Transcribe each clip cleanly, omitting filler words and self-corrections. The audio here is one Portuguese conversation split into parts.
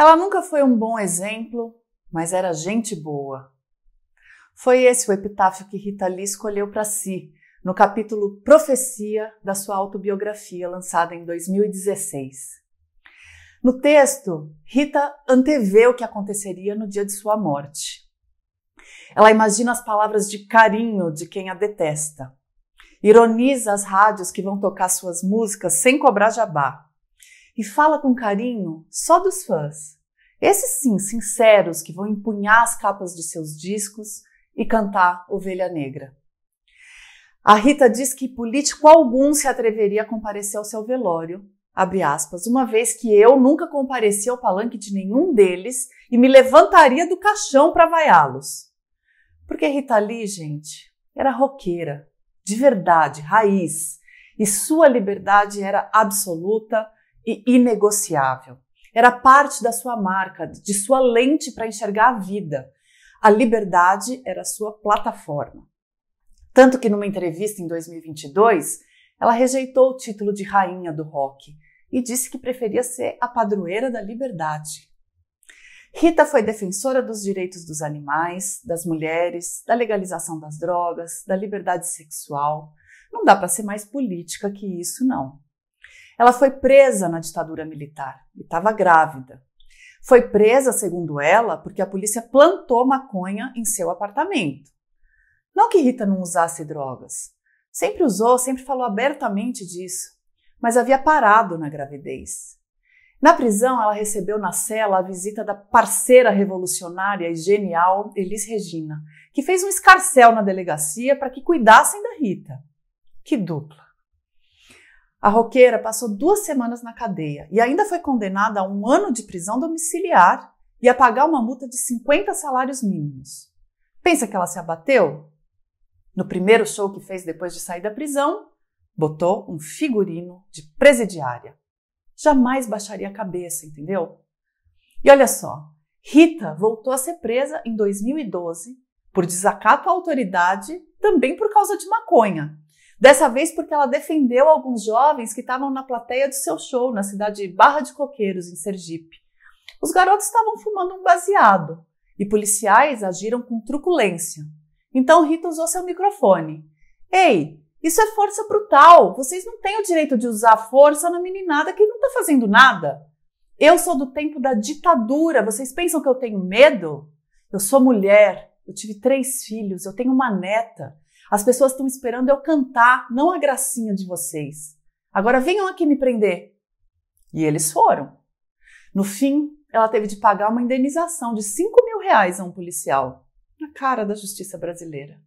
Ela nunca foi um bom exemplo, mas era gente boa. Foi esse o epitáfio que Rita Lee escolheu para si, no capítulo Profecia da sua autobiografia, lançada em 2016. No texto, Rita antevê o que aconteceria no dia de sua morte. Ela imagina as palavras de carinho de quem a detesta. Ironiza as rádios que vão tocar suas músicas sem cobrar jabá. E fala com carinho só dos fãs. Esses sim, sinceros, que vão empunhar as capas de seus discos e cantar Ovelha Negra. A Rita diz que político algum se atreveria a comparecer ao seu velório, abre aspas, uma vez que eu nunca compareci ao palanque de nenhum deles e me levantaria do caixão para vaiá-los. Porque Rita Lee, gente, era roqueira, de verdade, raiz, e sua liberdade era absoluta e inegociável. Era parte da sua marca, de sua lente para enxergar a vida. A liberdade era a sua plataforma. Tanto que numa entrevista em 2022, ela rejeitou o título de rainha do rock e disse que preferia ser a padroeira da liberdade. Rita foi defensora dos direitos dos animais, das mulheres, da legalização das drogas, da liberdade sexual. Não dá para ser mais política que isso, não. Ela foi presa na ditadura militar e estava grávida. Foi presa, segundo ela, porque a polícia plantou maconha em seu apartamento. Não que Rita não usasse drogas. Sempre usou, sempre falou abertamente disso, mas havia parado na gravidez. Na prisão, ela recebeu na cela a visita da parceira revolucionária e genial Elis Regina, que fez um escarcéu na delegacia para que cuidassem da Rita. Que dupla! A roqueira passou 2 semanas na cadeia e ainda foi condenada a 1 ano de prisão domiciliar e a pagar uma multa de 50 salários mínimos. Pensa que ela se abateu? No primeiro show que fez depois de sair da prisão, botou um figurino de presidiária. Jamais baixaria a cabeça, entendeu? E olha só, Rita voltou a ser presa em 2012 por desacato à autoridade, também por causa de maconha. Dessa vez porque ela defendeu alguns jovens que estavam na plateia do seu show na cidade de Barra de Coqueiros, em Sergipe. Os garotos estavam fumando um baseado e policiais agiram com truculência. Então Rita usou seu microfone. Ei, isso é força brutal. Vocês não têm o direito de usar força na meninada que não está fazendo nada. Eu sou do tempo da ditadura. Vocês pensam que eu tenho medo? Eu sou mulher. Eu tive 3 filhos. Eu tenho uma neta. As pessoas estão esperando eu cantar, não a gracinha de vocês. Agora venham aqui me prender. E eles foram. No fim, ela teve de pagar uma indenização de 5 mil reais a um policial. Na cara da justiça brasileira.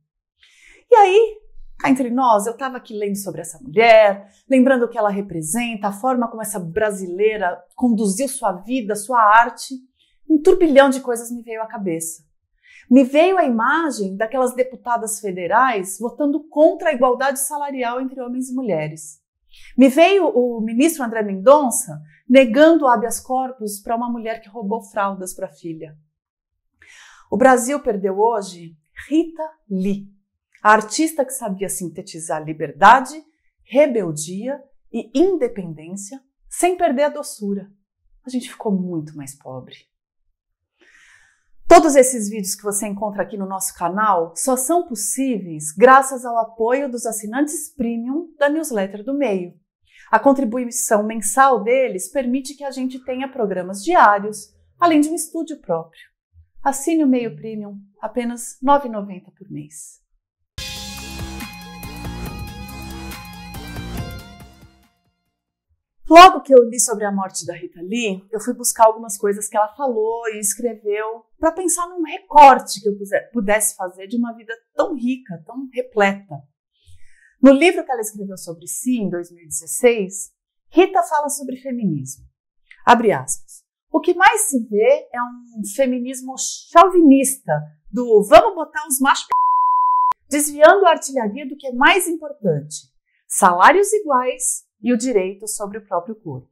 E aí, cá entre nós, eu estava aqui lendo sobre essa mulher, lembrando o que ela representa, a forma como essa brasileira conduziu sua vida, sua arte. Um turbilhão de coisas me veio à cabeça. Me veio a imagem daquelas deputadas federais votando contra a igualdade salarial entre homens e mulheres. Me veio o ministro André Mendonça negando o habeas corpus para uma mulher que roubou fraldas para a filha. O Brasil perdeu hoje Rita Lee, a artista que sabia sintetizar liberdade, rebeldia e independência sem perder a doçura. A gente ficou muito mais pobre. Todos esses vídeos que você encontra aqui no nosso canal só são possíveis graças ao apoio dos assinantes premium da Newsletter do Meio. A contribuição mensal deles permite que a gente tenha programas diários, além de um estúdio próprio. Assine o Meio Premium, apenas R$ 9,90 por mês. Logo que eu li sobre a morte da Rita Lee, eu fui buscar algumas coisas que ela falou e escreveu para pensar num recorte que eu pudesse fazer de uma vida tão rica, tão repleta. No livro que ela escreveu sobre si, em 2016, Rita fala sobre feminismo. Abre aspas. O que mais se vê é um feminismo chauvinista, do vamos botar os machos desviando a artilharia do que é mais importante, salários iguais e o direito sobre o próprio corpo.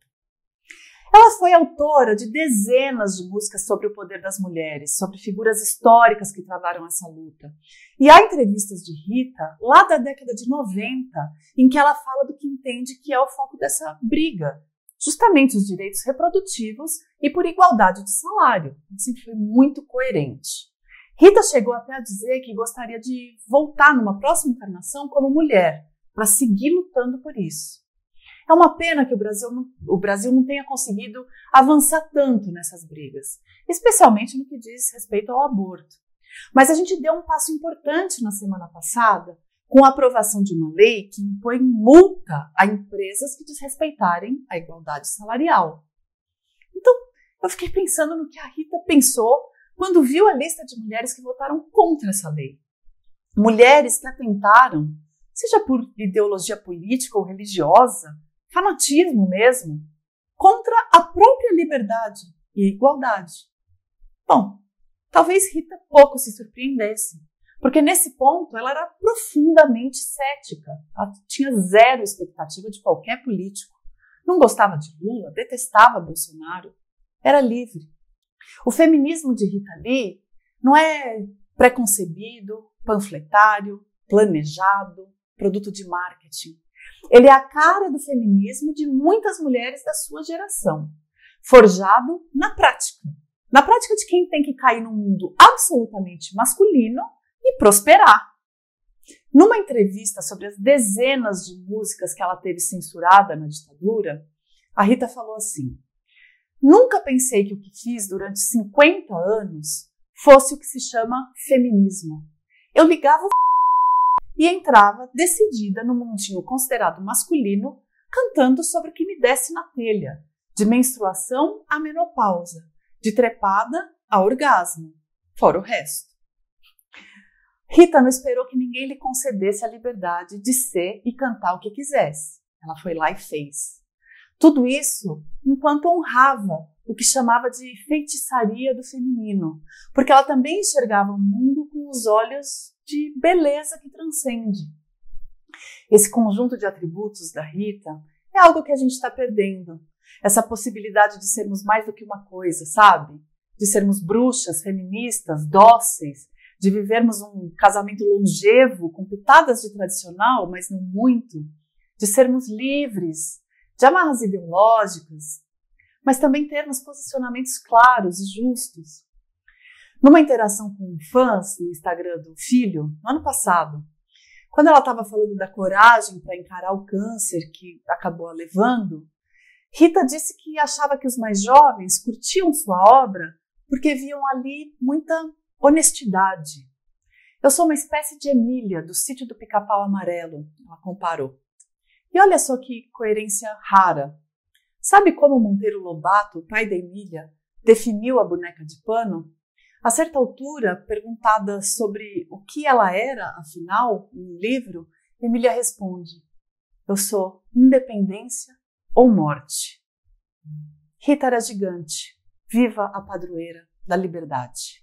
Ela foi autora de dezenas de músicas sobre o poder das mulheres, sobre figuras históricas que travaram essa luta. E há entrevistas de Rita, lá da década de 90, em que ela fala do que entende que é o foco dessa briga, justamente os direitos reprodutivos e por igualdade de salário. Ele sempre foi muito coerente. Rita chegou até a dizer que gostaria de voltar numa próxima encarnação como mulher, para seguir lutando por isso. É uma pena que o Brasil não tenha conseguido avançar tanto nessas brigas, especialmente no que diz respeito ao aborto. Mas a gente deu um passo importante na semana passada, com a aprovação de uma lei que impõe multa a empresas que desrespeitarem a igualdade salarial. Então, eu fiquei pensando no que a Rita pensou quando viu a lista de mulheres que votaram contra essa lei. Mulheres que atentaram, seja por ideologia política ou religiosa, fanatismo mesmo, contra a própria liberdade e igualdade. Bom, talvez Rita pouco se surpreendesse, porque nesse ponto ela era profundamente cética, ela tinha zero expectativa de qualquer político, não gostava de Lula, detestava Bolsonaro, era livre. O feminismo de Rita Lee não é preconcebido, panfletário, planejado, produto de marketing. Ele é a cara do feminismo de muitas mulheres da sua geração, forjado na prática. Na prática de quem tem que cair num mundo absolutamente masculino e prosperar. Numa entrevista sobre as dezenas de músicas que ela teve censurada na ditadura, a Rita falou assim: "Nunca pensei que o que fiz durante 50 anos fosse o que se chama feminismo. Eu ligava o e entrava decidida no mundinho considerado masculino, cantando sobre o que me desse na telha, de menstruação à menopausa, de trepada a orgasmo, fora o resto." Rita não esperou que ninguém lhe concedesse a liberdade de ser e cantar o que quisesse. Ela foi lá e fez. Tudo isso enquanto honrava o que chamava de feitiçaria do feminino, porque ela também enxergava o mundo com os olhos de beleza que transcende. Esse conjunto de atributos da Rita é algo que a gente está perdendo. Essa possibilidade de sermos mais do que uma coisa, sabe? De sermos bruxas, feministas, dóceis, de vivermos um casamento longevo, com pitadas de tradicional, mas não muito, de sermos livres, de amarras ideológicas, mas também termos posicionamentos claros e justos. Numa interação com fãs no Instagram do filho, no ano passado, quando ela estava falando da coragem para encarar o câncer que acabou a levando, Rita disse que achava que os mais jovens curtiam sua obra porque viam ali muita honestidade. "Eu sou uma espécie de Emília, do Sítio do Picapau Amarelo", ela comparou. E olha só que coerência rara. Sabe como Monteiro Lobato, o pai da Emília, definiu a boneca de pano? A certa altura, perguntada sobre o que ela era, afinal, em um livro, Emília responde: "Eu sou independência ou morte." Rita era gigante, viva a padroeira da liberdade.